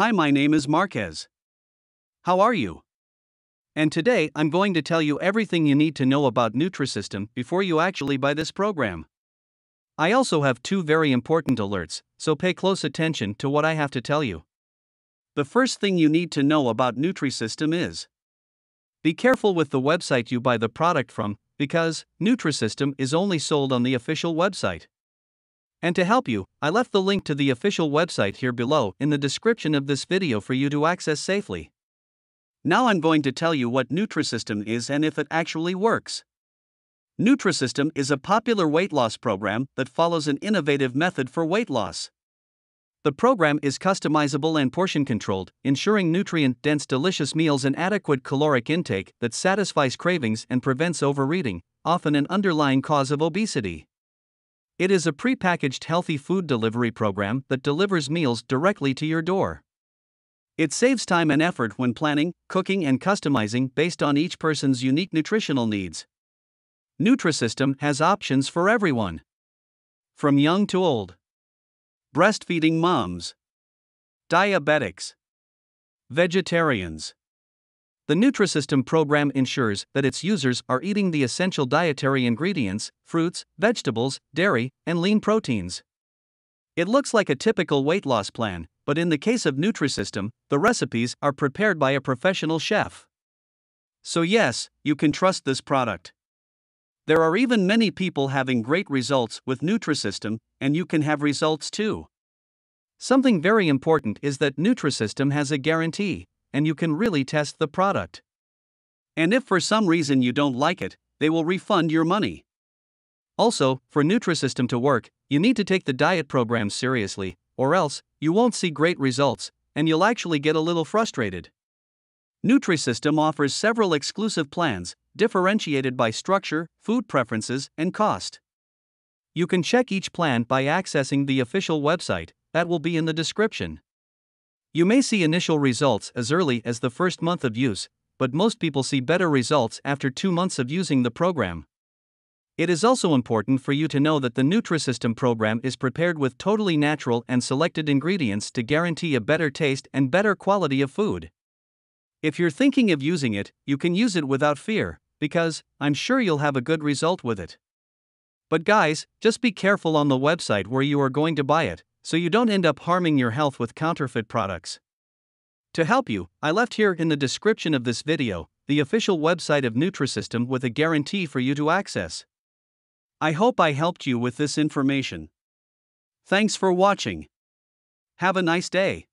Hi, my name is Marquez. How are you? And today I'm going to tell you everything you need to know about Nutrisystem before you actually buy this program. I also have two very important alerts, so pay close attention to what I have to tell you. The first thing you need to know about Nutrisystem is: be careful with the website you buy the product from, because Nutrisystem is only sold on the official website. And to help you, I left the link to the official website here below in the description of this video for you to access safely. Now I'm going to tell you what Nutrisystem is and if it actually works. Nutrisystem is a popular weight loss program that follows an innovative method for weight loss. The program is customizable and portion controlled, ensuring nutrient-dense delicious meals and adequate caloric intake that satisfies cravings and prevents overeating, often an underlying cause of obesity. It is a pre-packaged healthy food delivery program that delivers meals directly to your door. It saves time and effort when planning, cooking, and customizing based on each person's unique nutritional needs. Nutrisystem has options for everyone, from young to old, breastfeeding moms, diabetics, vegetarians. The Nutrisystem program ensures that its users are eating the essential dietary ingredients, fruits, vegetables, dairy, and lean proteins. It looks like a typical weight loss plan, but in the case of Nutrisystem, the recipes are prepared by a professional chef. So yes, you can trust this product. There are even many people having great results with Nutrisystem, and you can have results too. Something very important is that Nutrisystem has a guarantee, and you can really test the product. And if for some reason you don't like it, they will refund your money. Also, for Nutrisystem to work, you need to take the diet program seriously, or else you won't see great results, and you'll actually get a little frustrated. Nutrisystem offers several exclusive plans, differentiated by structure, food preferences, and cost. You can check each plan by accessing the official website, that will be in the description. You may see initial results as early as the first month of use, but most people see better results after 2 months of using the program. It is also important for you to know that the Nutrisystem program is prepared with totally natural and selected ingredients to guarantee a better taste and better quality of food. If you're thinking of using it, you can use it without fear, because I'm sure you'll have a good result with it. But guys, just be careful on the website where you are going to buy it, so you don't end up harming your health with counterfeit products. To help you, I left here in the description of this video the official website of Nutrisystem with a guarantee for you to access. I hope I helped you with this information. Thanks for watching. Have a nice day.